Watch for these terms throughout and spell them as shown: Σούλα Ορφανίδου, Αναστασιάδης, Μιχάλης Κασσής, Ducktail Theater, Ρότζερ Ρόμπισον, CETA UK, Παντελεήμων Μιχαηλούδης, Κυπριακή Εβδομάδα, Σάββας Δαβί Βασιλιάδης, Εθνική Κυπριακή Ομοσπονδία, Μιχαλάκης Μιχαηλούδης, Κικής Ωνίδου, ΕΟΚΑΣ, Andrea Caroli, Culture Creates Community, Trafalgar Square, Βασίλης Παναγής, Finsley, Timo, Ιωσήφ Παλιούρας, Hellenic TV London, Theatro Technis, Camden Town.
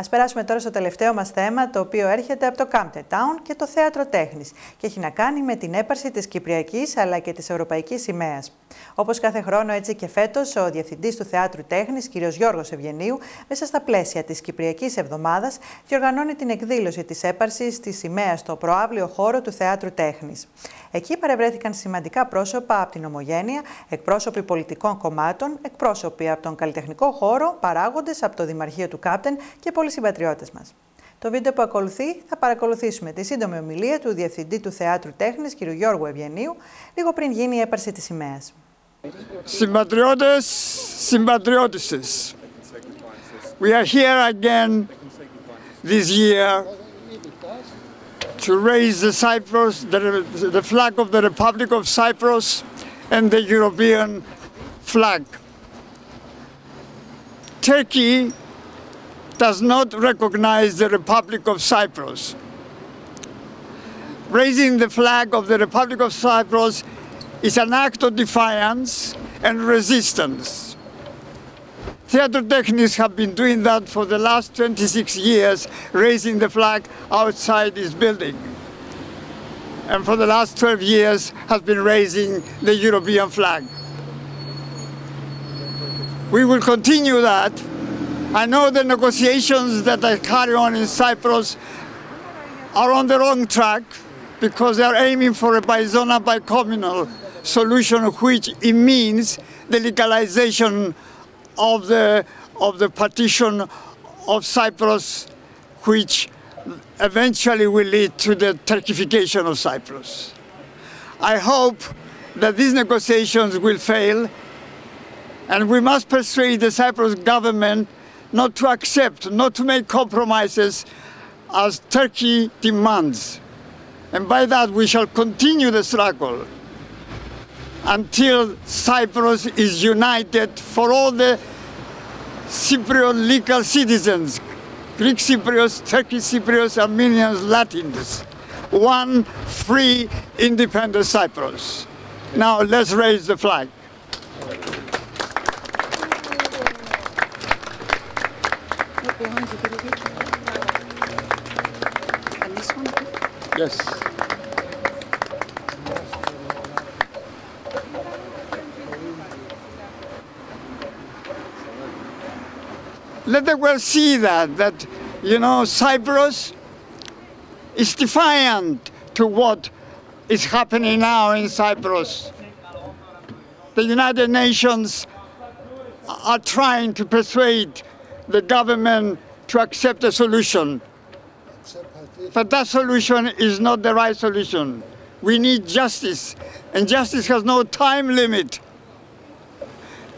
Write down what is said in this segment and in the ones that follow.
Ας περάσουμε τώρα στο τελευταίο μας θέμα, το οποίο έρχεται από το Camden Town και το Θέατρο Τέχνης και έχει να κάνει με την έπαρση της Κυπριακής αλλά και της Ευρωπαϊκής σημαίας. Όπως κάθε χρόνο, έτσι και φέτος, ο Διευθυντής του Θεάτρου Τέχνης, κ. Γιώργος Ευγενίου, μέσα στα πλαίσια της Κυπριακής Εβδομάδας, διοργανώνει την εκδήλωση της έπαρσης της σημαίας στο προαύλιο χώρο του Θεάτρου Τέχνης. Εκεί παρευρέθηκαν σημαντικά πρόσωπα από την Ομογένεια, εκπρόσωποι πολιτικών κομμάτων, εκπρόσωποι από τον καλλιτεχνικό χώρο, παράγοντες από το Δημαρχείο του Κάπτεν και πολλοί συμπατριώτες μας. Το βίντεο που ακολουθεί θα παρακολουθήσουμε τη σύντομη ομιλία του Διευθυντή του Θεάτρου Τέχνης, κ. Γιώργου Ευγενίου, λίγο πριν γίνει η έπαρση της σημαίας. Συμπατριώτες, συμπατριώτισσες, we are here again this year to raise the Cyprus, the flag of the Republic of Cyprus and the European flag. Turkey does not recognize the Republic of Cyprus. Raising the flag of the Republic of Cyprus is an act of defiance and resistance. Theatro Technis have been doing that for the last 26 years, raising the flag outside this building. And for the last 12 years have been raising the European flag. We will continue that. I know the negotiations that are carried on in Cyprus are on the wrong track because they are aiming for a bizona bicommunal solution, which it means the legalization of the partition of Cyprus, which eventually will lead to the Turkification of Cyprus. I hope that these negotiations will fail, and we must persuade the Cyprus government not to accept, not to make compromises as Turkey demands. And by that we shall continue the struggle until Cyprus is united for all the Cypriot legal citizens, Greek Cypriots, Turkish Cypriots, Armenians, Latins, one free, independent Cyprus. Now let's raise the flag. And this one? Yes. Let the world see that, you know, Cyprus is defiant to what is happening now in Cyprus. The United Nations are trying to persuade the government to accept a solution. But that solution is not the right solution. We need justice, and justice has no time limit.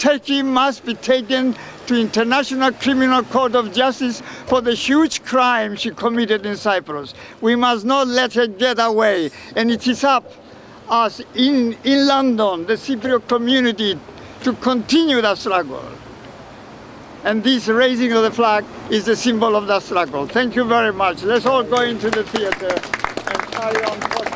Turkey must be taken to International Criminal Court of Justice for the huge crime she committed in Cyprus. We must not let her get away. And it is up us in London, the Cypriot community, to continue that struggle. And this raising of the flag is the symbol of that struggle. Thank you very much. Let's all go into the theater and carry on talking.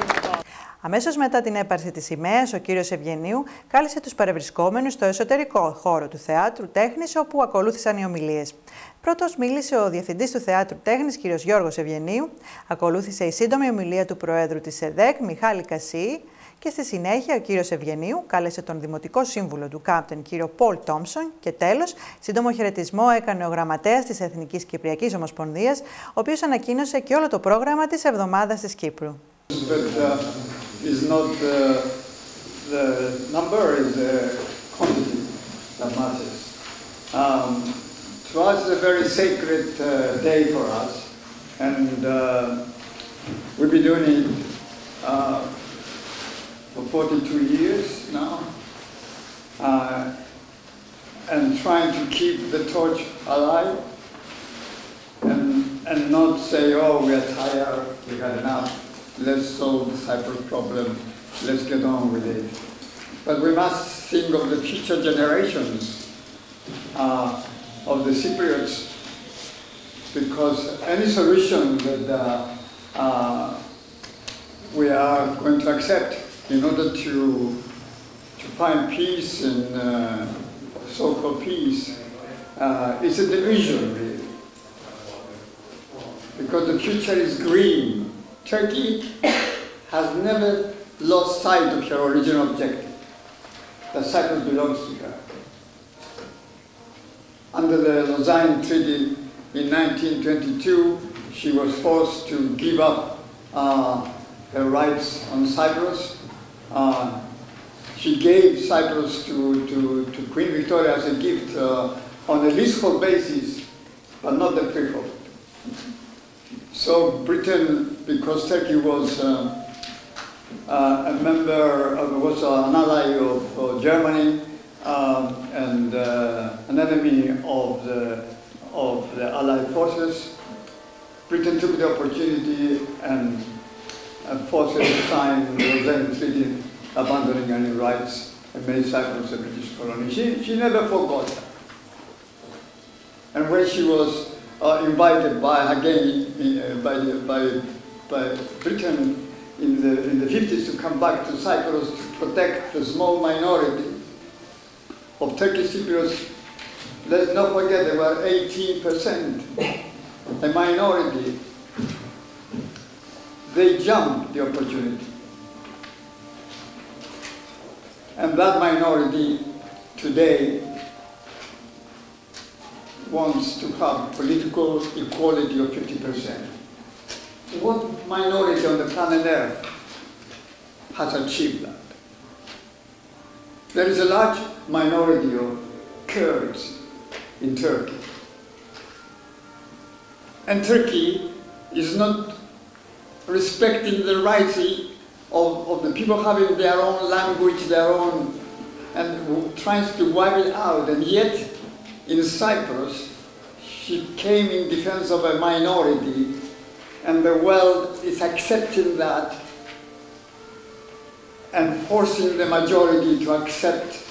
Αμέσως μετά την έπαρση της σημαίας, ο κύριος Ευγενίου κάλεσε τους παρευρισκόμενους στο εσωτερικό χώρο του Θεάτρου Τέχνης, όπου ακολούθησαν οι ομιλίες. Πρώτος μίλησε ο Διευθυντής του Θεάτρου Τέχνης, κύριος Γιώργος Ευγενίου, ακολούθησε η σύντομη ομιλία του Προέδρου της ΕΔΕΚ, Μιχάλη Κασσή, και στη συνέχεια ο κύριος Ευγενίου κάλεσε τον Δημοτικό Σύμβουλο του Κάμπτεν, κύριο Πολ Τόμσον, και τέλος, σύντομο χαιρετισμό έκανε ο Γραμματέας της Εθνικής Κυπριακής Ομοσπονδίας, ο οποίος ανακοίνωσε και όλο το πρόγραμμα της Εβδομάδας της Κύπρου. Is not the number, is the quantity that matters. To us, it's a very sacred day for us, and we've been doing it for 42 years now, and trying to keep the torch alive, and not say, oh, we are tired, we had enough. Let's solve the Cyprus problem, let's get on with it. But we must think of the future generations of the Cypriots, because any solution that we are going to accept in order to find peace and so-called peace is a delusion, really. because the future is green. Turkey has never lost sight of her original objective, that Cyprus belongs to her. Under the Lausanne Treaty in 1922, she was forced to give up her rights on Cyprus. She gave Cyprus to Queen Victoria as a gift on a leasehold basis, but not the freehold. So Britain, because Turkey was a member, was an ally of Germany and an enemy of the Allied forces, Britain took the opportunity and forced her to sign the Lausanne Treaty, abandoning any rights and made Cyprus a British colony. She never forgot that. And when she was invited by Britain in the 50s to come back to Cyprus to protect the small minority of Turkish Cypriots, let's not forget they were 18%, a minority. They jumped the opportunity. And that minority today wants to have political equality of 50%. What minority on the planet Earth has achieved that? There is a large minority of Kurds in Turkey. And Turkey is not respecting the rights of the people having their own language, their own, and tries to wipe it out. And yet, in Cyprus, she came in defense of a minority, and the world is accepting that and forcing the majority to accept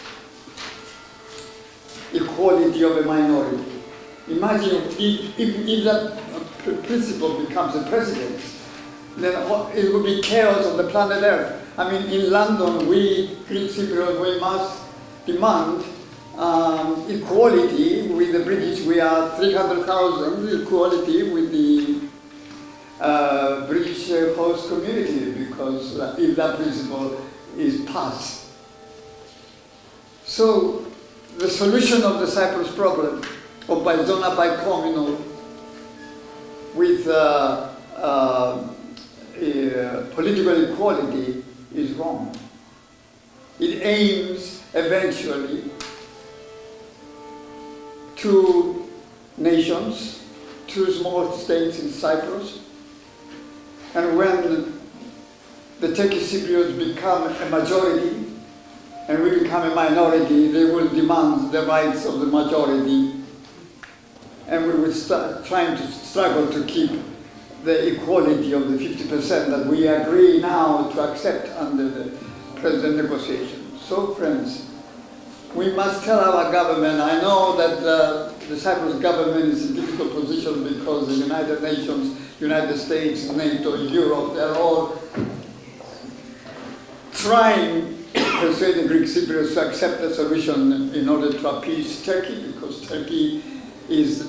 equality of a minority. Imagine if that principle becomes a precedent, then it will be chaos on the planet Earth. I mean, in London, we Greek Cypriots, we must demand equality with the British. We are 300,000, equality with the British host community, because if that principle is passed. So the solution of the Cyprus problem, or by zona, by communal, with political equality, is wrong. It aims eventually two nations, two small states in Cyprus, and when the Turkish Cypriots become a majority and we become a minority, they will demand the rights of the majority, and we will start trying to struggle to keep the equality of the 50% that we agree now to accept under the present negotiations. So, friends, we must tell our government. I know that the Cyprus government is in a difficult position because the United Nations, United States, NATO, Europe, they're all trying to persuade the Greek Cypriots to accept a solution in order to appease Turkey, because Turkey is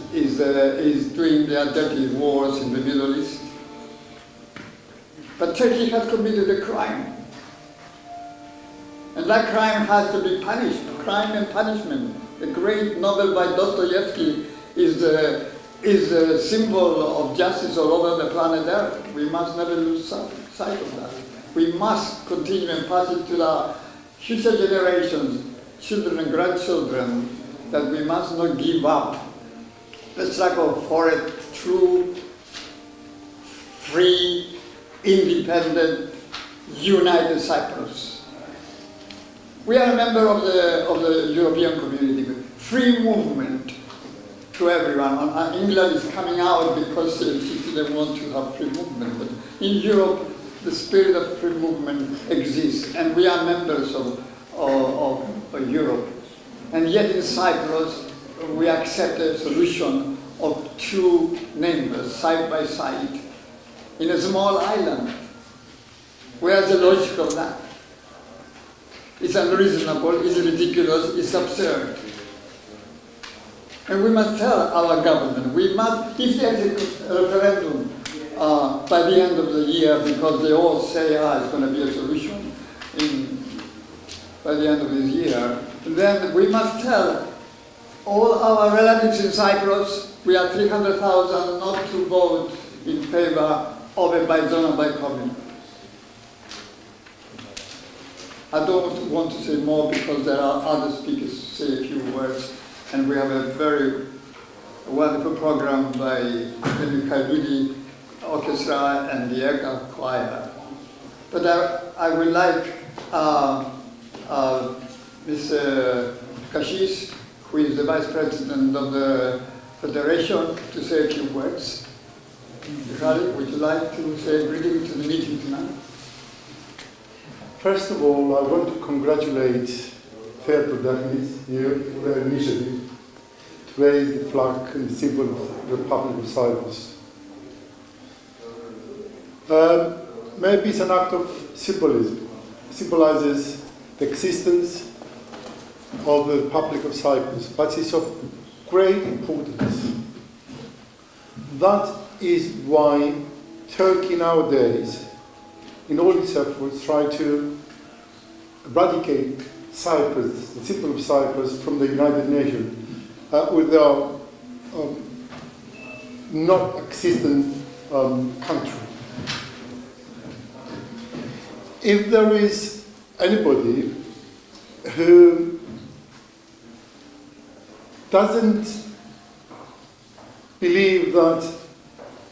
doing their dirty wars in the Middle East. But Turkey has committed a crime. And that crime has to be punished. Crime and punishment. The great novel by Dostoevsky is the symbol of justice all over the planet Earth. We must never lose sight of that. We must continue and pass it to our future generations, children and grandchildren, that we must not give up the struggle for a true, free, independent, united Cyprus. We are a member of the European community. Free movement to everyone. England is coming out because she didn't want to have free movement. But in Europe, the spirit of free movement exists, and we are members of Europe. And yet in Cyprus, we accept a solution of two neighbors, side by side, in a small island. Where's the logic of that? It's unreasonable, it's ridiculous, it's absurd. And we must tell our government, we must, if there is a referendum by the end of the year, because they all say, it's going to be a solution by the end of this year. And then we must tell all our relatives in Cyprus, we are 300,000 not to vote in favor of a by zone and by community. I don't want to say more because there are other speakers who say a few words, and we have a very wonderful program by the Mikaeludi Orchestra and the EKA Choir. But I would like Mr. Kashis, who is the Vice President of the Federation, to say a few words. Michalik, would you like to say a greeting to the meeting tonight? First of all, I want to congratulate Theatro Technis for their initiative to raise the flag and the symbol of the Republic of Cyprus. Maybe it's an act of symbolism, symbolizes the existence of the Republic of Cyprus, but it's of great importance. That is why Turkey nowadays, in all its efforts, try to eradicate Cyprus, the people of Cyprus, from the United Nations, with their not existent country. If there is anybody who doesn't believe that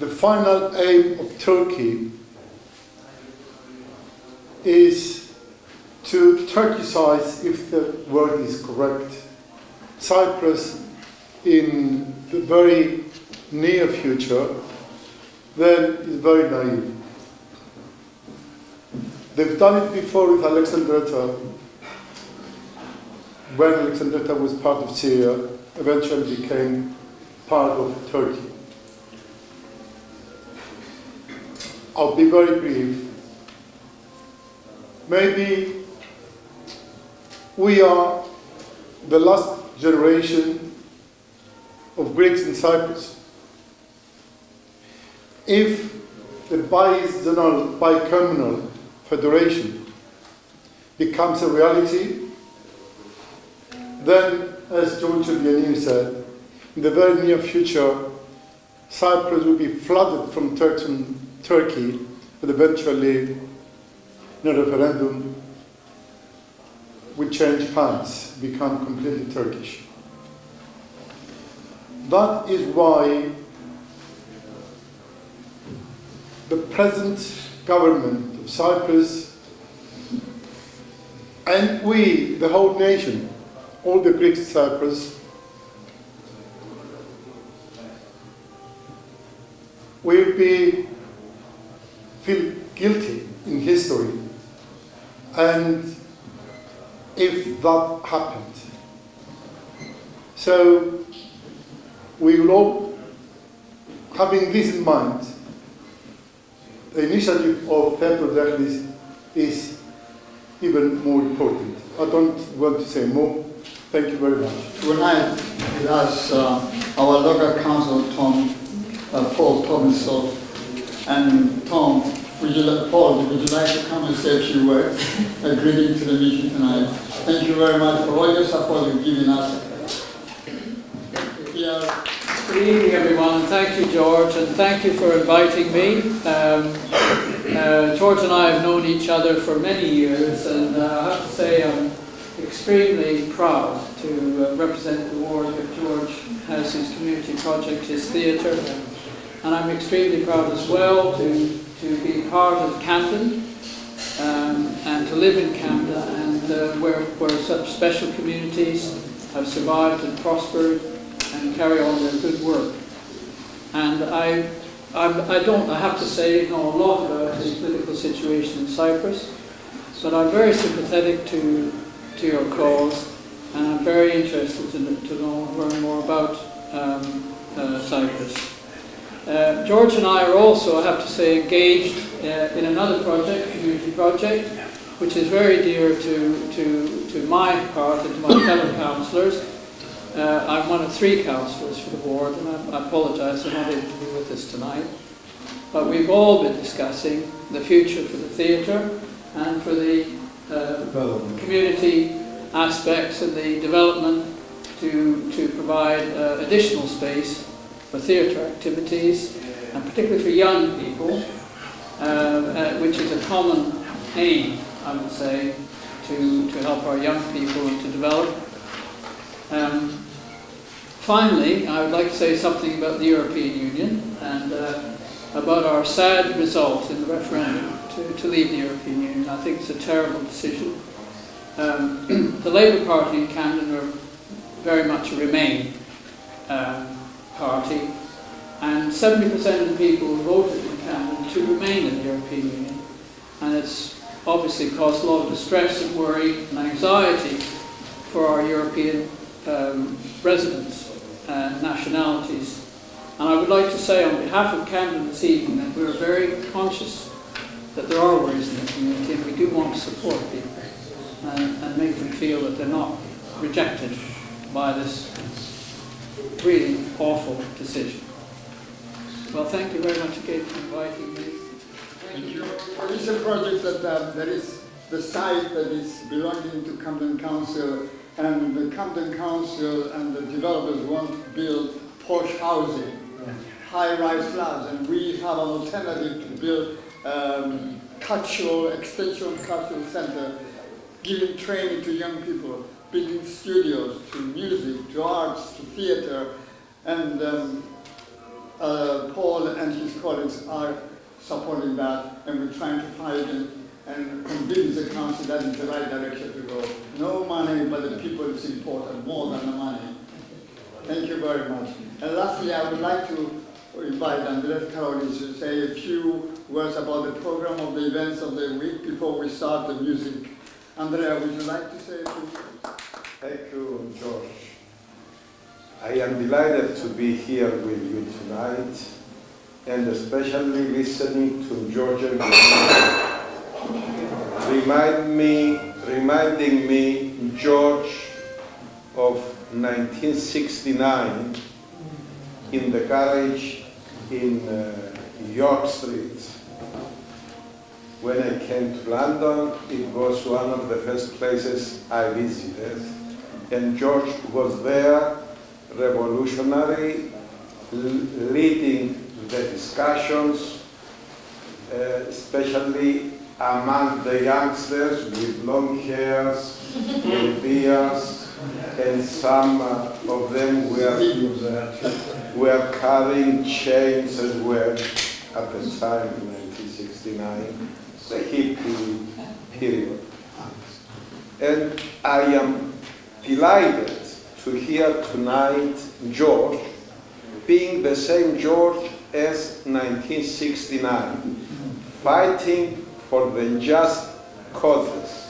the final aim of Turkey is to Turkicize, if the word is correct, Cyprus in the very near future, then it's very naive. They've done it before with Alexandretta, when Alexandretta was part of Syria, eventually became part of Turkey. I'll be very brief. Maybe we are the last generation of Greeks in Cyprus. If the bicommunal federation becomes a reality, then, as George Eugeniou said, in the very near future, Cyprus will be flooded from Turks and Turkey, but eventually in a referendum would change hands, become completely Turkish. That is why the present government of Cyprus and we, the whole nation, all the Greeks in Cyprus, will feel guilty in history. And if that happened, so we will all, having this in mind, the initiative of Theatro Technis is even more important. I don't want to say more. Thank you very much. Tonight with us, our local council, Paul Thompson, and Tom, Paul, would you like to come and say a few words? A greeting to the meeting tonight. Thank you very much for all your support you've given us. Good evening, everyone. Thank you, George, and thank you for inviting me. George and I have known each other for many years, and I have to say I'm extremely proud to represent the ward that George has his community project, his theatre. And I'm extremely proud as well to be part of Camden and to live in Camden, and where such special communities have survived and prospered and carry on their good work. And I have to say, know a lot about the political situation in Cyprus, but I'm very sympathetic to your cause, and I'm very interested to learn more about Cyprus. George and I are also, I have to say, engaged in another project, community project, which is very dear to my heart and to my fellow councillors. I'm one of three councillors for the board, and I apologise for not able to be with us tonight. But we've all been discussing the future for the theatre and for the community aspects and the development to provide additional space for theatre activities, and particularly for young people, which is a common aim, I would say, to help our young people and to develop. Finally, I would like to say something about the European Union and about our sad result in the referendum to leave the European Union. I think it's a terrible decision. The Labour Party in Camden are very much a Remain party, and 70% of the people who voted in Camden to remain in the European Union, and it's obviously caused a lot of distress and worry and anxiety for our European residents and nationalities. And I would like to say on behalf of Camden this evening that we are very conscious that there are worries in the community, and we do want to support people and make them feel that they're not rejected by this really awful decision. Well, thank you very much again for inviting me. Thank you. It's a project that there is the site that is belonging to Camden Council, and the Camden Council and the developers want to build posh housing, high-rise flats, and we have an alternative to build cultural, extension cultural centre, giving training to young people, building studios, to music, to arts, to theatre, and Paul and his colleagues are supporting that, and we're trying to fight and convince the council that it's the right direction to go. No money, but the people is important, more than the money. Thank you very much. And lastly, I would like to invite Andrea Caroli to say a few words about the program of the events of the week before we start the music. Andrea, would you like to say a few words? Thank you, George. I am delighted to be here with you tonight, and especially listening to George reminding me, George, of 1969 in the carriage in York Street. When I came to London, it was one of the first places I visited, and George was there, revolutionary, leading the discussions, especially among the youngsters with long hairs, with beards, and some of them were carrying chains as well at the time in 1969, the hippie period. And I am delighted to hear tonight George being the same George as 1969, fighting for the just causes,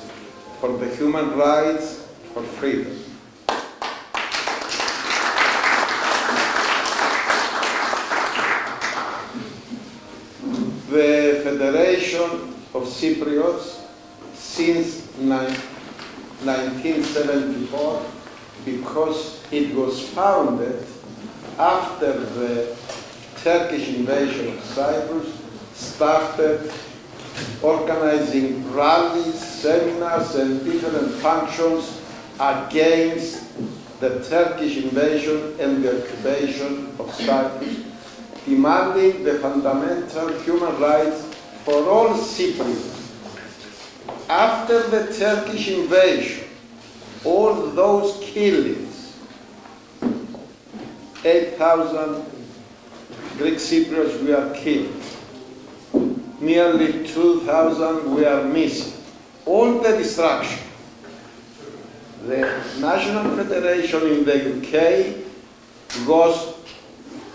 for the human rights, for freedom. The Federation of Cypriots since 1974, because it was founded after the Turkish invasion of Cyprus, started organizing rallies, seminars, and different functions against the Turkish invasion and the occupation of Cyprus, demanding the fundamental human rights for all Cypriots. After the Turkish invasion, all those killings, 8,000 Greek Cypriots were killed, nearly 2,000 were missing, all the destruction. The National Federation in the UK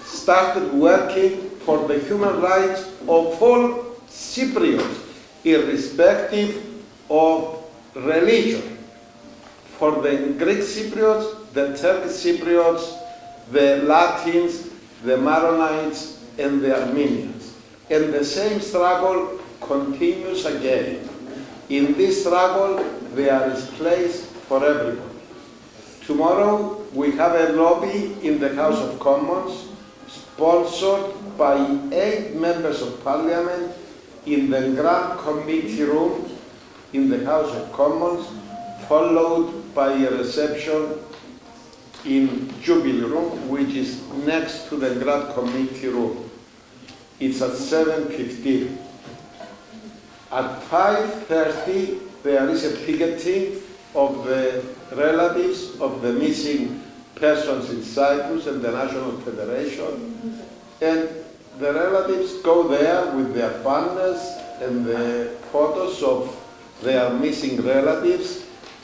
started working for the human rights of all Cypriots, irrespective of religion. For the Greek Cypriots, the Turkish Cypriots, the Latins, the Maronites, and the Armenians. And the same struggle continues again. In this struggle, there is place for everyone. Tomorrow we have a lobby in the House of Commons sponsored by 8 members of parliament in the Grand Committee Room in the House of Commons, followed by a reception in Jubilee Room, which is next to the Grand Committee Room. It's at 7:15. At 5:30, there is a picketing of the relatives of the missing persons in Cyprus and the National Federation, and the relatives go there with their banners and the photos of their missing relatives,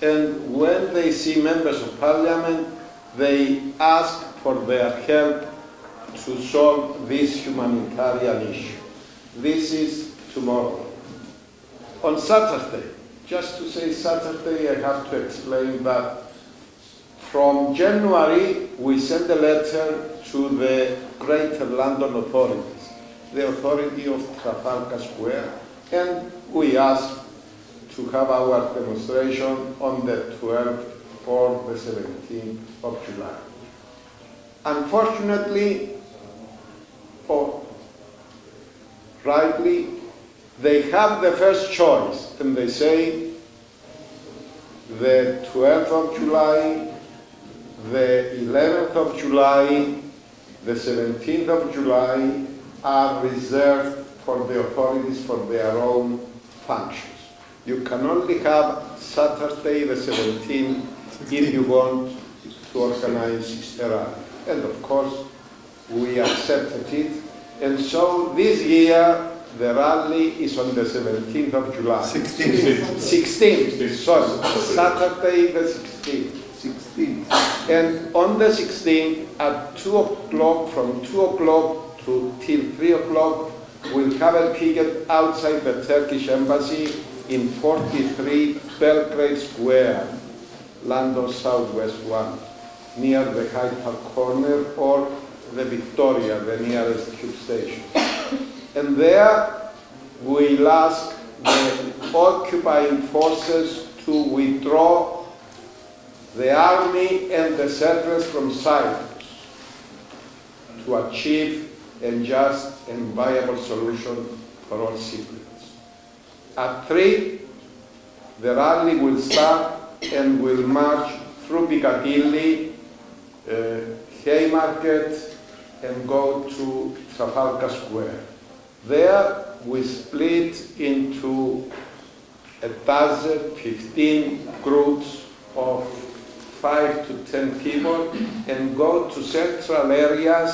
and when they see members of parliament, they ask for their help to solve this humanitarian issue. This is tomorrow. On Saturday, just to say Saturday, I have to explain that from January we sent a letter to the Greater London authorities, the authority of Trafalgar Square, and we asked to have our demonstration on the 12th or the 17th of July. Unfortunately, or rightly, they have the first choice, and they say the 12th of July, the 11th of July, the 17th of July are reserved for the authorities for their own functions. You can only have Saturday the 17th if you want to organize a rally. And of course, we accepted it. And so this year, the rally is on the 17th of July. 16th. Sorry, Saturday the 16th. And on the 16th, at 2 o'clock, from 2 o'clock till 3 o'clock, we'll have a picket outside the Turkish Embassy in 43 Belgrade Square, London Southwest 1, near the Hyde Park Corner or the Victoria, the nearest tube station. And there we'll ask the occupying forces to withdraw the army and the settlers from Cyprus to achieve a just and viable solution for all Cypriots. At 3, the rally will start and will march through Piccadilly, Haymarket, and go to Trafalgar Square. There we split into a dozen, 15 groups of 5 to 10 people and go to central areas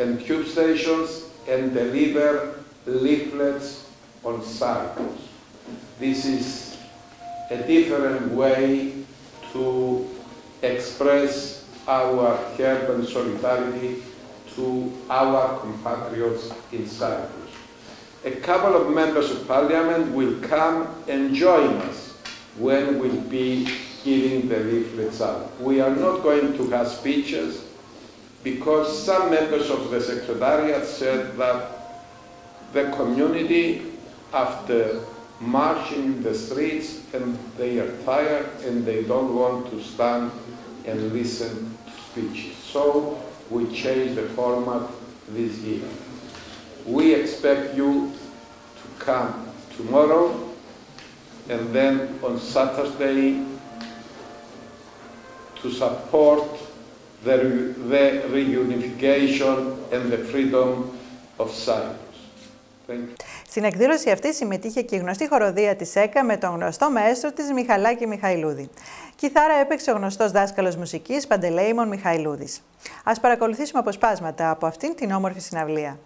and tube stations and deliver leaflets on Cyprus. This is a different way to express our help and solidarity to our compatriots in Cyprus. A couple of members of parliament will come and join us when we'll be giving the leaflets out. We are not going to have speeches because some members of the Secretariat said that the community, after marching in the streets, and they are tired and they don't want to stand and listen to speeches. So we changed the format this year. We expect you to come tomorrow, and then on Saturday, to support the reunification and the freedom of Cyprus. Thank you. Στην εκδήλωση αυτή συμμετείχε και η γνωστή χοροδία της ΕΚΑ με τον γνωστό μαέστρο της Μιχαλάκη Μιχαηλούδη. Κιθάρα έπαιξε ο γνωστός δάσκαλος μουσικής Παντελεήμων Μιχαηλούδης. Ας παρακολουθήσουμε αποσπάσματα από αυτήν την όμορφη συναυλία.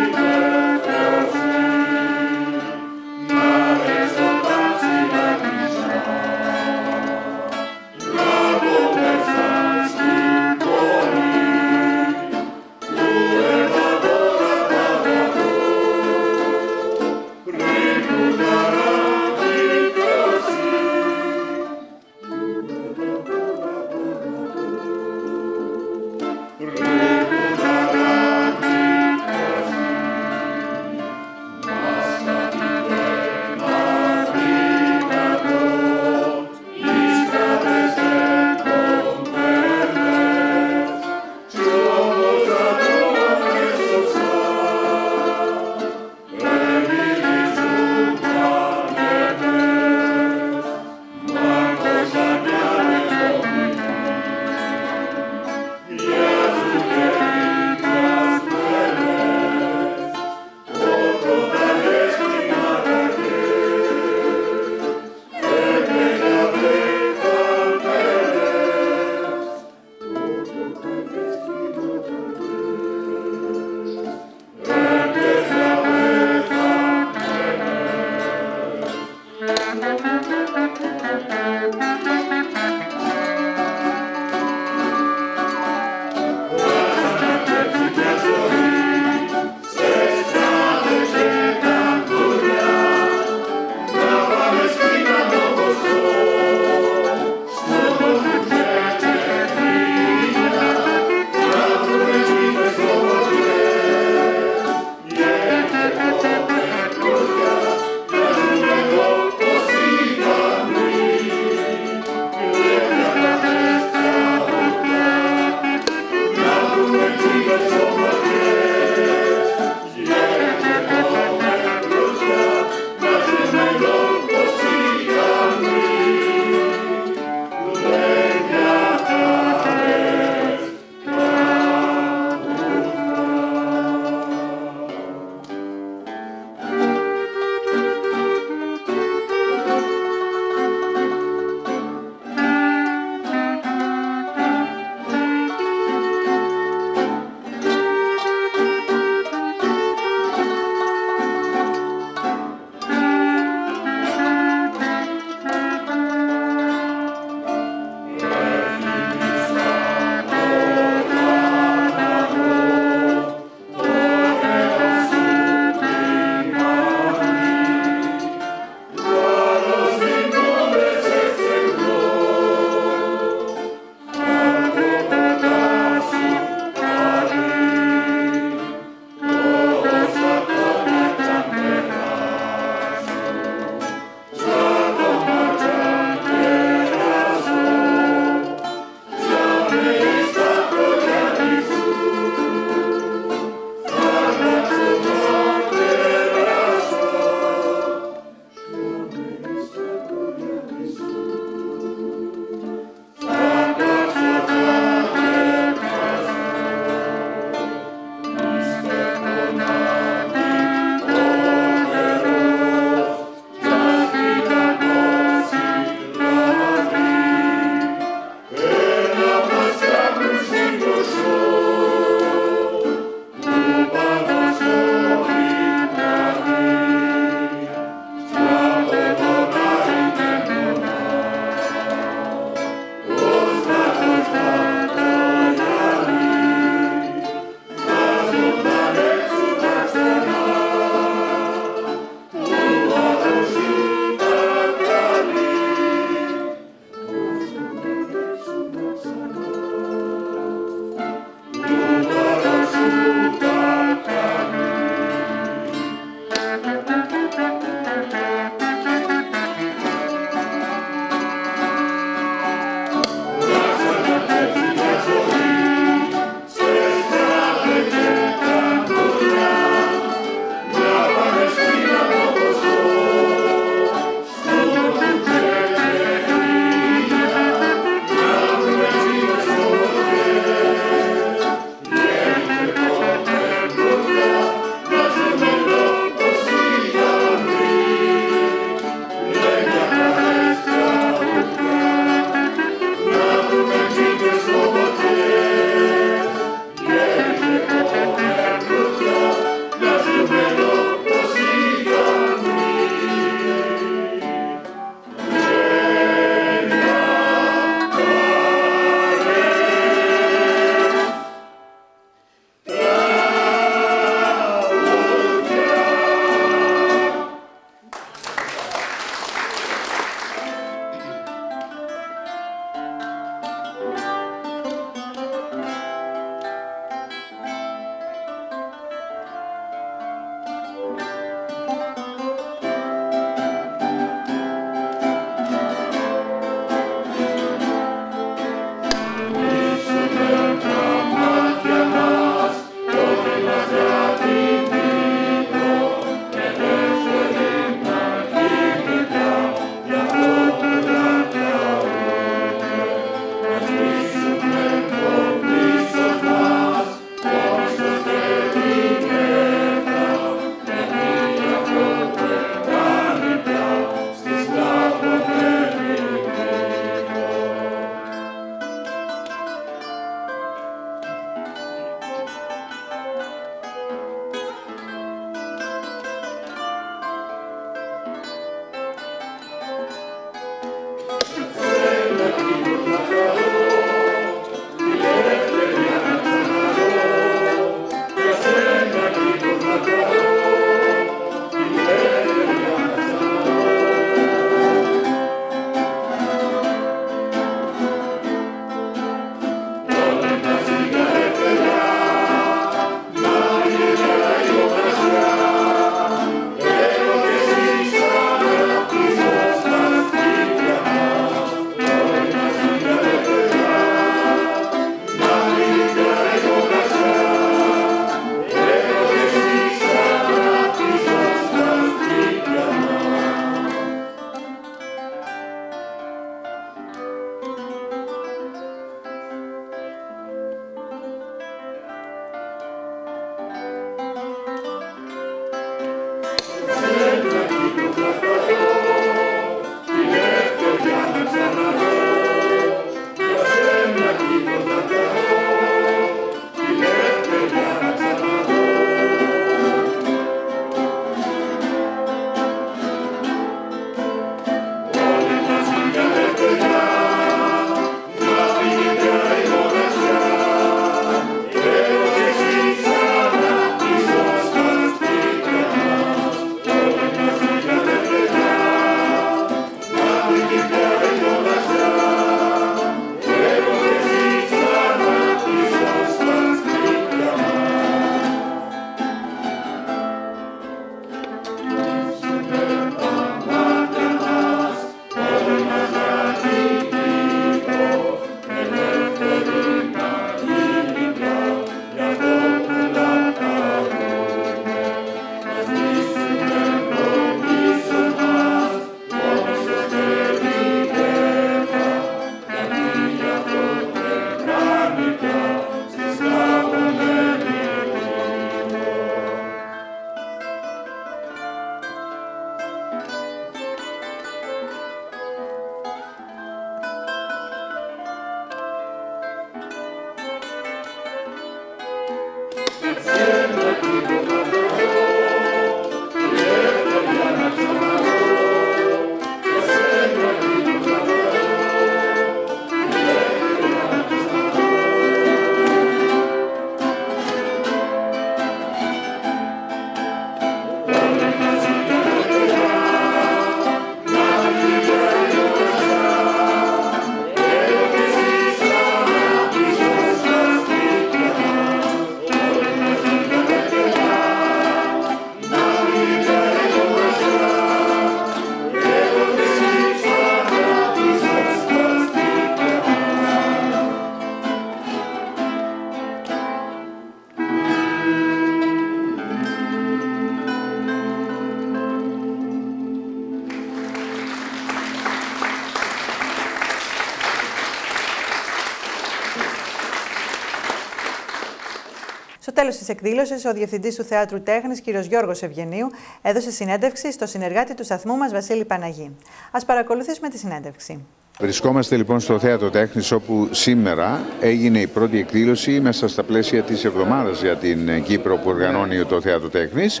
Τέλος της εκδήλωσης, ο Διευθυντής του Θεάτρου Τέχνης, κ. Γιώργος Ευγενίου, έδωσε συνέντευξη στο συνεργάτη του σταθμού μας, Βασίλη Παναγή. Ας παρακολουθήσουμε τη συνέντευξη. Βρισκόμαστε λοιπόν στο Θέατρο Τέχνης, όπου σήμερα έγινε η πρώτη εκδήλωση μέσα στα πλαίσια της εβδομάδας για την Κύπρο που οργανώνει το Θέατρο Τέχνης,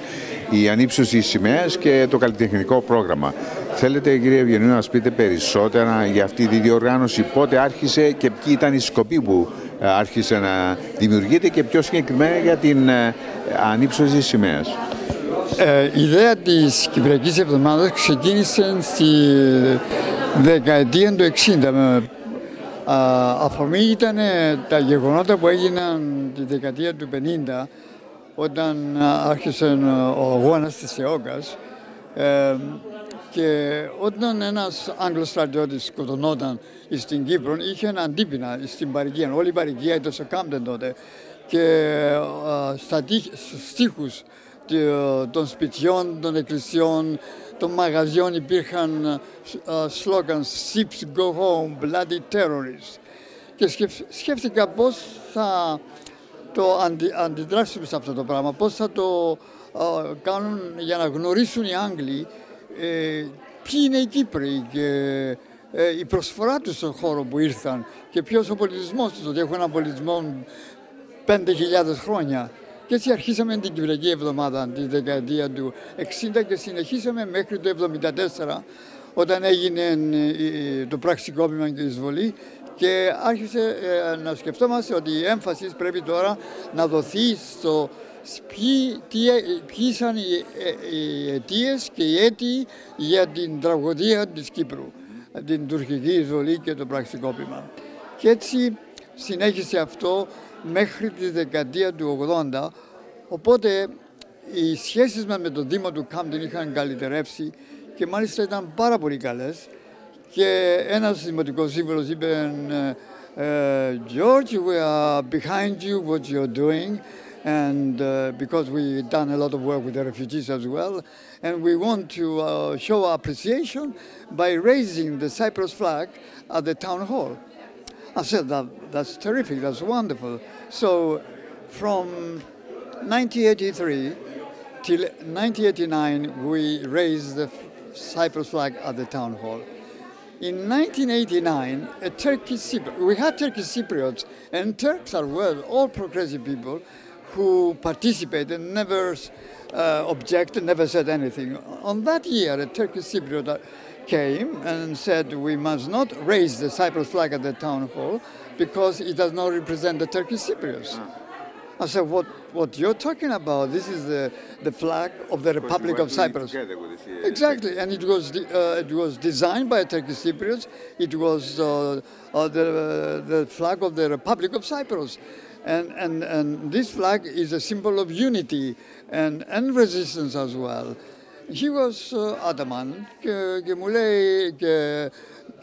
η ανύψωση της σημαίας και το καλλιτεχνικό πρόγραμμα. Θέλετε, κύριε Ευγενίου, να μας πείτε περισσότερα για αυτή τη διοργάνωση, πότε άρχισε και ποιοι ήταν οι σκοποί που άρχισε να δημιουργείται και πιο συγκεκριμένα για την ανύψωση της σημαίας? Η ιδέα της Κυπριακής Εβδομάδας ξεκίνησε στη δεκαετία του 60. Αφορμή ήταν τα γεγονότα που έγιναν τη δεκαετία του 50 όταν άρχισε ο αγώνας της ΕΟΚΑΣ και όταν ένας Άγγλος στρατιώτης σκοτωνόταν στην Κύπρο, είχε αντίπεινα στην παροικία. Όλη η παροικία ήταν στο Κάμπτεν τότε και στους τοίχους των σπιτιών, των εκκλησιών, των μαγαζιών υπήρχαν σλόγγανς «Ships go home, bloody terrorists». Και σκέφτηκα πώς θα το αντιδράσουμε σε αυτό το πράγμα, πώς θα το κάνουν για να γνωρίσουν οι Άγγλοι ποιοι είναι οι Κύπροι και η προσφορά τους στον χώρο που ήρθαν και ποιος ο πολιτισμός τους, ότι έχουν έναν πολιτισμό 5.000 χρόνια. Και έτσι αρχίσαμε την Κυπριακή Εβδομάδα τη δεκαετία του 60 και συνεχίσαμε μέχρι το 1974, όταν έγινε το πραξικόπημα και η εισβολή. Και άρχισε να σκεφτόμαστε ότι η έμφαση πρέπει τώρα να δοθεί στο ποιοι ήταν οι αιτίες και οι αίτιοι για την τραγωδία της Κύπρου, την τουρκική εισβολή και το πραξικόπημα. Και έτσι συνέχισε αυτό μέχρι τη δεκαετία του 80, οπότε οι σχέσεις μας με το Δήμο του Κάμπτεν είχαν καλυτερεύσει και μάλιστα ήταν πάρα πολύ καλές. Και ένας δημοτικός σύμβουλος είπε «George, we are behind you, what you're doing, and because we've done a lot of work with the refugees as well, and we want to show our appreciation by raising the Cyprus flag at the town hall." I said, that's terrific, that's wonderful. So from 1983 till 1989, we raised the Cyprus flag at the town hall. In 1989, a Turkish Cypriot, we had Turkish Cypriots, and Turks are all progressive people who participated, never objected, never said anything. On that year, a Turkish Cypriot came and said, we must not raise the Cyprus flag at the town hall because it does not represent the Turkish Cypriots. I said, what you're talking about, this is the flag of the Republic of Cyprus. Exactly, and it was designed by Turkish Cypriots. It was the flag of the Republic of Cyprus. And this flag is a symbol of unity and resistance as well. He was adamant,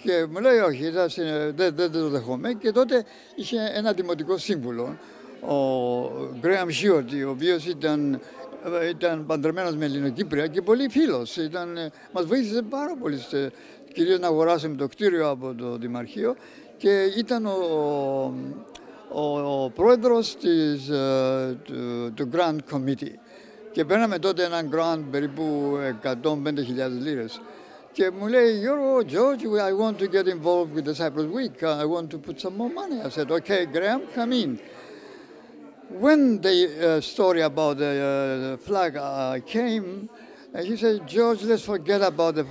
και μου λέει, όχι, δεν το δεχόμαι. Και τότε είχε ένα δημοτικό σύμβουλο, ο Graham Sheard, ο οποίος ήταν παντρεμένος με Ελληνοκύπρια και πολύ φίλος. Μας βοήθησε πάρα πολύ, κυρίως να αγοράσουμε το κτίριο από το Δημαρχείο, και ήταν ο πρόεδρος του Grand Committee. Και παίρναμε τότε έναν grant περίπου 105.000 λίρες. Και μου λέει, Γιώργο, George, I want to get involved with the Cyprus Week. I want to put some more money. I said, okay, Graham, come in. When the story about the flag came, he said, George, let's forget about the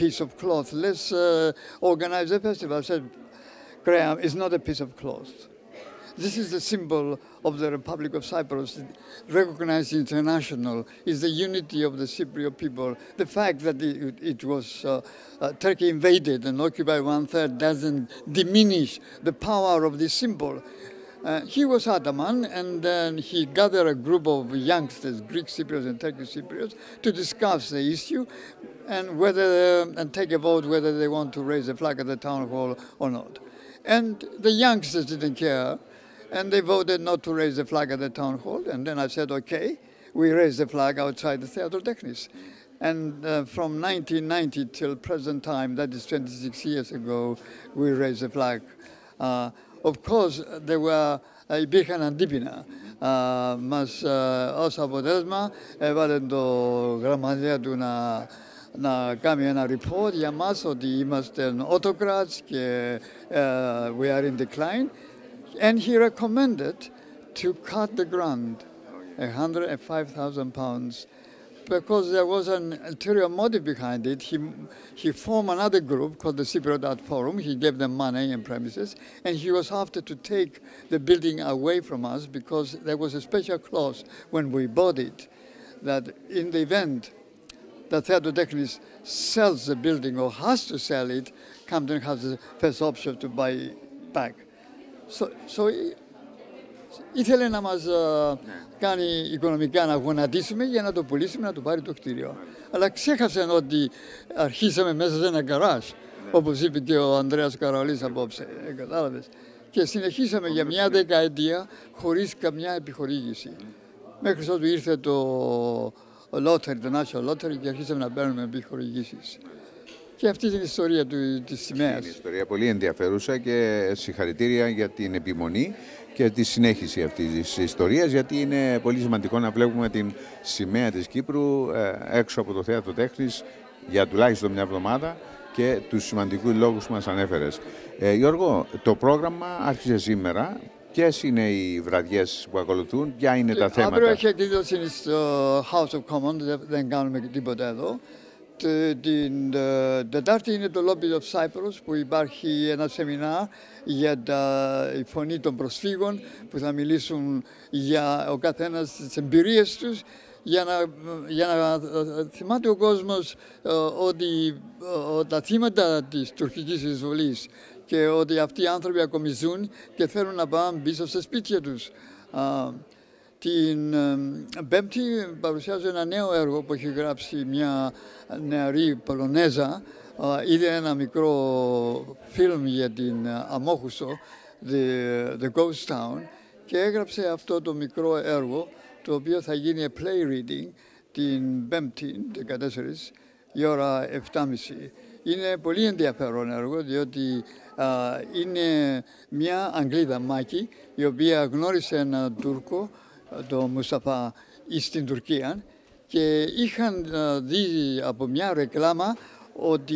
piece of cloth. Let's organize a festival. I said, Graham, it's not a piece of cloth. This is the symbol of the Republic of Cyprus, recognized international, is the unity of the Cypriot people. The fact that it was Turkey invaded and occupied one-third doesn't diminish the power of this symbol. He was adamant, and then he gathered a group of youngsters, Greek Cypriots and Turkish Cypriots, to discuss the issue and take a vote whether they want to raise the flag at the town hall or not. And the youngsters didn't care, and they voted not to raise the flag at the town hall. And then I said, okay, we raise the flag outside the Theatro Technis. And from 1990 till present time, that is 26 years ago, we raised the flag. Of course, there were υπήρχαν αντίπεινα. Μας ως αποτέλεσμα έβαλε το γραμματέα του να κάνει ένα report για μας ότι είμαστε autocrats και we are in decline. And he recommended to cut the grant, £105,000, because there was an ulterior motive behind it. He formed another group called the Cypriot Art Forum. He gave them money and premises, and he was after to take the building away from us because there was a special clause when we bought it that in the event that Theatro Technis sells the building or has to sell it, Camden has the first option to buy it back. So ήθελε να μας κάνει οικονομικά να γονατίσουμε για να το πουλήσουμε, να το πάρει το κτίριο. Αλλά ξέχασαν ότι αρχίσαμε μέσα σε ένα γκαράζ, όπως είπε και ο Ανδρέας Καρολής απόψε, κατάλαβες. Και συνεχίσαμε για μια δεκαετία χωρίς καμιά επιχορήγηση. Μέχρι ότου ήρθε το Lottery, το National Lottery, και αρχίσαμε να παίρνουμε επιχορηγήσεις. Και αυτή την ιστορία της σημαίας. Είναι ιστορία πολύ ενδιαφέρουσα και συγχαρητήρια για την επιμονή και τη συνέχιση αυτής της ιστορίας, γιατί είναι πολύ σημαντικό να βλέπουμε την σημαία της Κύπρου έξω από το Θέατρο Τέχνης για τουλάχιστον μια εβδομάδα και τους σημαντικούς λόγους που μας ανέφερες. Γιώργο, το πρόγραμμα άρχισε σήμερα. Ποιες είναι οι βραδιές που ακολουθούν, ποια είναι τα θέματα? Αύριο έχει εκδήλωση στο House of Commons, δεν κάνουμε τίποτα εδώ. Την Τετάρτη είναι το Lobby of Cyprus που υπάρχει ένα σεμινάρ για τη φωνή των προσφύγων που θα μιλήσουν για ο καθένας τις εμπειρίες τους για να θυμάται ο κόσμος ότι τα θύματα της τουρκικής εισβολής και ότι αυτοί οι άνθρωποι ακόμη ζουν και θέλουν να πάνε πίσω στα σπίτια τους. Την Πέμπτη παρουσιάζω ένα νέο έργο που έχει γράψει μια νεαρή Πολωνέζα. Είδε ένα μικρό φιλμ για την Αμόχουσο, The Ghost Town, και έγραψε αυτό το μικρό έργο, το οποίο θα γίνει play reading την Πέμπτη, 14, η ώρα 7:30. Είναι πολύ ενδιαφέρον έργο, διότι είναι μια Αγγλίδα, Μάκη, η οποία γνώρισε έναν Τούρκο, τον Μουσταφά, στην Τουρκία, και είχαν δει από μια ρεκλάμα ότι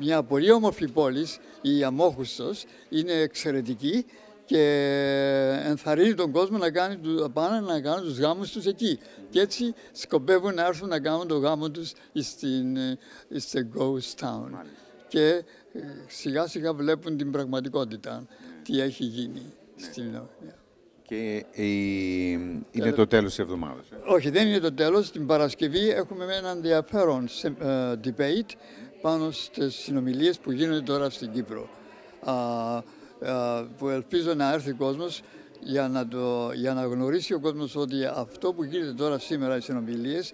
μια πολύ όμορφη πόλη, η Αμόχουστος, είναι εξαιρετική και ενθαρρύνει τον κόσμο να πάνε να κάνουν τους γάμους τους εκεί. Και έτσι σκοπεύουν να έρθουν να κάνουν το γάμο τους στην Ghost Town. Και σιγά σιγά βλέπουν την πραγματικότητα, τι έχει γίνει στην Νότια. Και είναι το τέλος της εβδομάδας. Όχι, δεν είναι το τέλος. Την Παρασκευή έχουμε ένα ενδιαφέρον debate πάνω στις συνομιλίες που γίνονται τώρα στην Κύπρο. Που ελπίζω να έρθει ο κόσμος για να γνωρίσει ο κόσμος ότι αυτό που γίνεται τώρα σήμερα, οι συνομιλίες,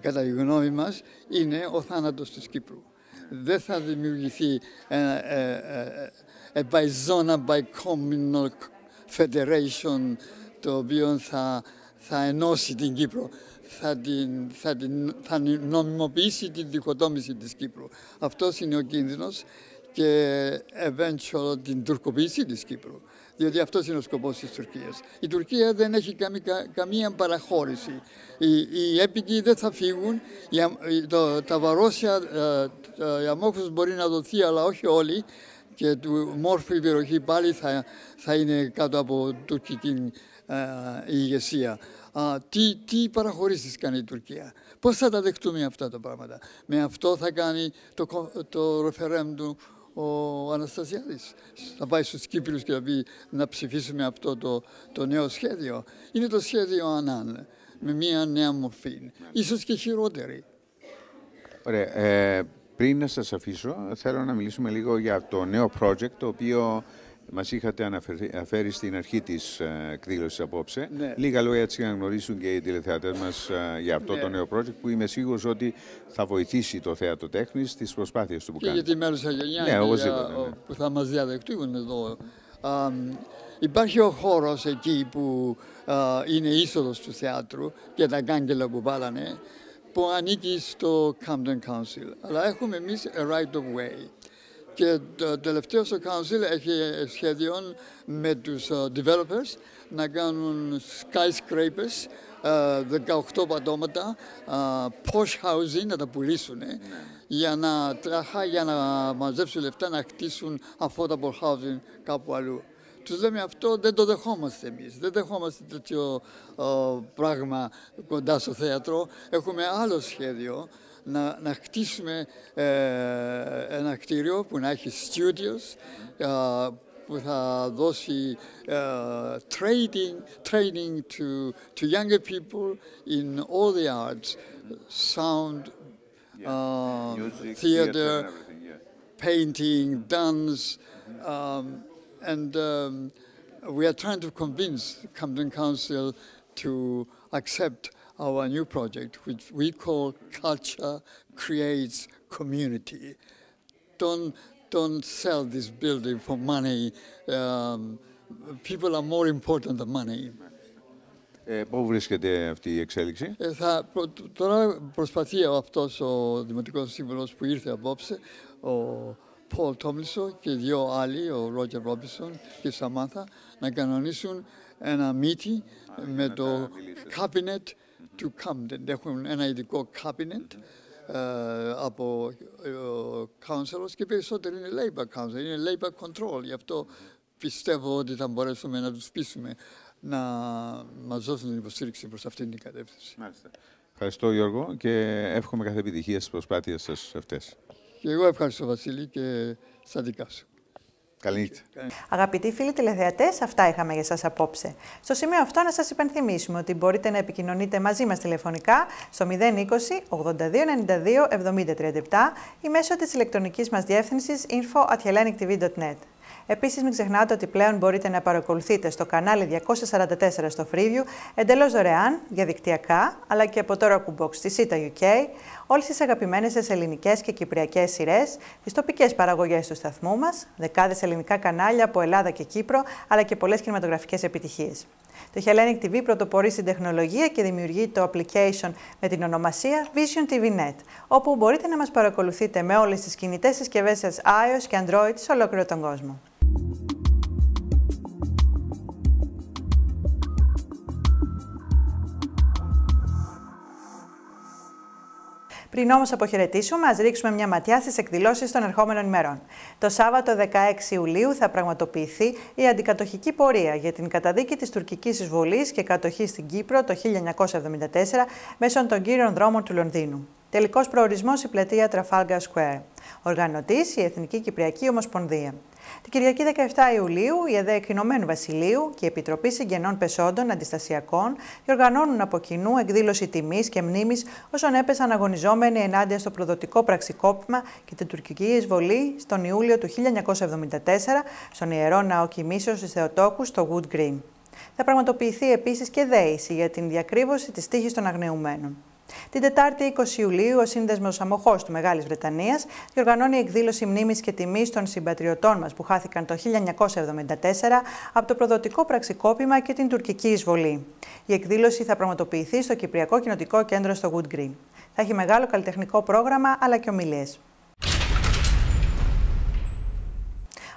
κατά τη γνώμη μας, είναι ο θάνατος της Κύπρου. Δεν θα δημιουργηθεί by zona, by communal federation, το οποίο θα ενώσει την Κύπρο, θα νομιμοποιήσει την διχοτόμηση της Κύπρου. Αυτός είναι ο κίνδυνος και eventual την τουρκοποίηση της Κύπρου. Διότι αυτός είναι ο σκοπός της Τουρκίας. Η Τουρκία δεν έχει καμία παραχώρηση. Οι έπικοι δεν θα φύγουν. Τα βαρόσια, η αμόχους μπορεί να δοθεί, αλλά όχι όλοι. Και του μόρφη περιοχή πάλι θα είναι κάτω από τουρκική ηγεσία. Τι παραχωρήσεις κάνει η Τουρκία? Πώς θα τα δεχτούμε αυτά τα πράγματα? Με αυτό θα κάνει το ρεφερέντουμ ο Αναστασιάδης. Θα πάει στους Κύπριους και θα πει να ψηφίσουμε αυτό το νέο σχέδιο. Είναι το σχέδιο Ανάν, με μια νέα μορφή, ίσως και χειρότερη. Ωραία. Πριν να σας αφήσω, θέλω να μιλήσουμε λίγο για το νέο project, το οποίο μας είχατε αναφέρει στην αρχή της εκδήλωσης απόψε. Ναι. Λίγα λόγια έτσι να γνωρίσουν και οι τηλεθεατές μας για αυτό το νέο project, που είμαι σίγουρος ότι θα βοηθήσει το Θέατρο Τέχνης στις προσπάθειες του που κάνει. Και για τη μέλουσα γενιά που θα μας διαδεχτούν εδώ. Υπάρχει ο χώρος εκεί που είναι είσοδος του θεάτρου και τα κάγκελα που βάλανε, που ανήκει στο Camden Council. Αλλά έχουμε εμείς a right of way. Και το τελευταίο στο Council έχει σχέδιο με τους developers να κάνουν skyscrapers, 18 πατώματα, posh housing, να τα πουλήσουν για να μαζέψουν λεφτά να χτίσουν affordable housing κάπου αλλού. Τους λέμε αυτό δεν το δεχόμαστε εμείς. Δεν δεχόμαστε τέτοιο πράγμα κοντά στο θέατρο. Έχουμε άλλο σχέδιο. Να χτίσουμε ένα κτίριο που να έχει studios, που θα δώσει training to younger people in all the arts, sound, music, theater, painting, dance, and we are trying to convince Camden Council to accept our new project, which we call Culture Creates Community. Don't sell this building for money. People are more important than money. Πού βρίσκεται αυτή η εξέλιξη? Τώρα προσπαθεί αυτός ο Δημοτικός Σύμβουλος που ήρθε απόψε, ο Πολ Τόμσον και δύο άλλοι, ο Ρότζερ Ρόμπισον και η Σαμάθα, να κανονίσουν ένα meeting με το cabinet του Camden. Έχουν ένα ειδικό cabinet από councilors και περισσότερο είναι labor council, είναι labor control. Γι' αυτό πιστεύω ότι θα μπορέσουμε να τους πείσουμε να μας δώσουν την υποστήριξη προς αυτήν την κατεύθυνση. Μάλιστα. Ευχαριστώ Γιώργο και εύχομαι κάθε επιτυχία στις προσπάθειες σας αυτές. Και εγώ ευχαριστώ Βασίλη και στα δικά σου. Καληνύχτα. Αγαπητοί φίλοι τηλεθεατές, αυτά είχαμε για σας απόψε. Στο σημείο αυτό να σας υπενθυμίσουμε ότι μπορείτε να επικοινωνείτε μαζί μας τηλεφωνικά στο 020-8292-7037 ή μέσω της ηλεκτρονικής μας διεύθυνσης info@hellenictv.net. Επίσης, μην ξεχνάτε ότι πλέον μπορείτε να παρακολουθείτε στο κανάλι 244 στο Freeview, εντελώς δωρεάν, διαδικτυακά, αλλά και από το Rack Box στη CETA UK, όλες τις αγαπημένες σας ελληνικές και κυπριακές σειρές, τις τοπικές παραγωγές του σταθμού μας, δεκάδες ελληνικά κανάλια από Ελλάδα και Κύπρο, αλλά και πολλές κινηματογραφικές επιτυχίες. Το Hellenic TV πρωτοπορεί στην τεχνολογία και δημιουργεί το application με την ονομασία Vision TV Net, όπου μπορείτε να μας παρακολουθείτε με όλες τις κινητές συσκευές σας iOS και Android σε ολόκληρο τον κόσμο. Πριν όμως αποχαιρετήσουμε, ας ρίξουμε μια ματιά στις εκδηλώσεις των ερχόμενων ημερών. Το Σάββατο 16 Ιουλίου θα πραγματοποιηθεί η αντικατοχική πορεία για την καταδίκη της τουρκικής εισβολής και κατοχής στην Κύπρο το 1974 μέσω των κύριων δρόμων του Λονδίνου. Τελικός προορισμός η πλατεία Trafalgar Square. Οργανωτής η Εθνική Κυπριακή Ομοσπονδία. Την Κυριακή 17 Ιουλίου, η ΕΔΕΚ Ηνωμένου Βασιλείου και η Επιτροπή Συγγενών Πεσόντων Αντιστασιακών διοργανώνουν από κοινού εκδήλωση τιμής και μνήμης όσων έπεσαν αγωνιζόμενοι ενάντια στο προδοτικό πραξικόπημα και την τουρκική εισβολή στον Ιούλιο του 1974 στον Ιερό Ναό Κοιμήσεως της Θεοτόκου στο Wood Green. Θα πραγματοποιηθεί επίσης και δέηση για την διακρύβωση της τύχης των αγνοημένων. Την Τετάρτη 20 Ιουλίου, ο Σύνδεσμος Αμοχώς του Μεγάλης Βρετανίας διοργανώνει εκδήλωση μνήμης και τιμής των συμπατριωτών μας που χάθηκαν το 1974 από το προδοτικό πραξικόπημα και την τουρκική εισβολή. Η εκδήλωση θα πραγματοποιηθεί στο Κυπριακό Κοινοτικό Κέντρο στο Wood Green. Θα έχει μεγάλο καλλιτεχνικό πρόγραμμα αλλά και ομιλίες.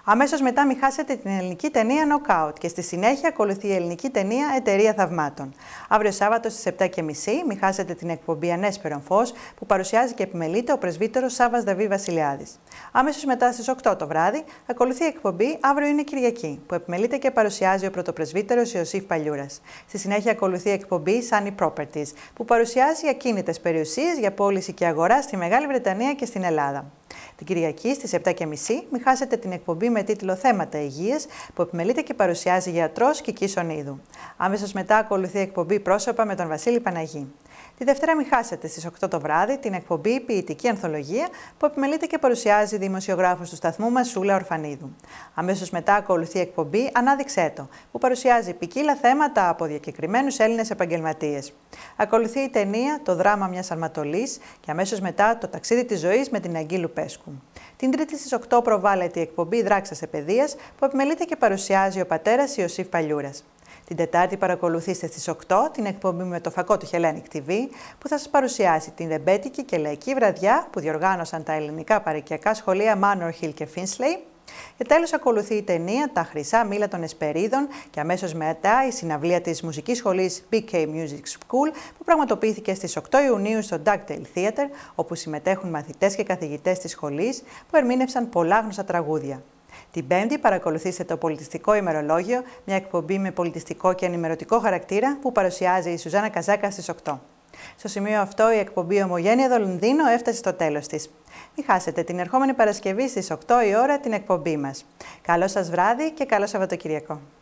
Αμέσως μετά μην χάσετε την ελληνική ταινία Knockout και στη συνέχεια ακολουθεί η ελληνική ταινία Εταιρεία Θαυμάτων. Αύριο Σάββατο στις 7.30 μην χάσετε την εκπομπή Ανέσπερον Φως που παρουσιάζει και επιμελείται ο πρεσβύτερος Σάββας Δαβί Βασιλιάδης. Αμέσως μετά στις 8 το βράδυ ακολουθεί η εκπομπή Αύριο είναι Κυριακή που επιμελείται και παρουσιάζει ο πρωτοπρεσβύτερος Ιωσήφ Παλιούρας. Στη συνέχεια ακολουθεί η εκπομπή Sunny Properties που παρουσιάζει ακίνητες περιουσίες για πώληση και αγορά στη Μεγάλη Βρετανία και στην Ελλάδα. Την Κυριακή στις 7.30 μην χάσετε την εκπομπή με τίτλο «Θέματα υγείας» που επιμελείται και παρουσιάζει γιατρός Κικής Ωνίδου. Αμέσως μετά ακολουθεί η εκπομπή «Πρόσωπα» με τον Βασίλη Παναγή. Τη Δευτέρα μην χάσετε στις 8 το βράδυ την εκπομπή «Ποιητική Ανθολογία» που επιμελείται και παρουσιάζει δημοσιογράφος του σταθμού μας Σούλα Ορφανίδου. Αμέσως μετά ακολουθεί η εκπομπή «Ανάδειξέ το» που παρουσιάζει ποικίλα θέματα από διακεκριμένους Έλληνες επαγγελματίες. Ακολουθεί η ταινία «Το δράμα μιας αρματολής» και αμέσως μετά «Το ταξίδι της ζωής» με την Αγγίλου Πέσκου. Την Τρίτη στις 8 προβάλλεται η εκπομπή «Δράξας Επαιδείας» που επιμελείται και παρουσιάζει ο πατέρας Ιωσήφ Παλιούρας. Την Τετάρτη παρακολουθήστε στις 8 την εκπομπή με το φακό του Hellenic TV που θα σας παρουσιάσει την ρεμπέτικη και λαϊκή βραδιά που διοργάνωσαν τα ελληνικά παροικιακά σχολεία Manor Hill και Finsley. Και τέλος ακολουθεί η ταινία «Τα χρυσά μήλα των Εσπερίδων» και αμέσως μετά η συναυλία της μουσικής σχολής BK Music School που πραγματοποιήθηκε στις 8 Ιουνίου στο Ducktail Theater όπου συμμετέχουν μαθητές και καθηγητές της σχολής που ερμήνευσαν πολλά γνωστά τραγούδια. Την Πέμπτη παρακολουθήστε το Πολιτιστικό ημερολόγιο, μια εκπομπή με πολιτιστικό και ενημερωτικό χαρακτήρα που παρουσιάζει η Σουζάνα Καζάκα στις 8. Στο σημείο αυτό η εκπομπή Ομογένεια το Λονδίνο έφτασε στο τέλος της. Μην χάσετε την ερχόμενη Παρασκευή στις 8 η ώρα την εκπομπή μας. Καλό σας βράδυ και καλό Σαββατοκυριακό.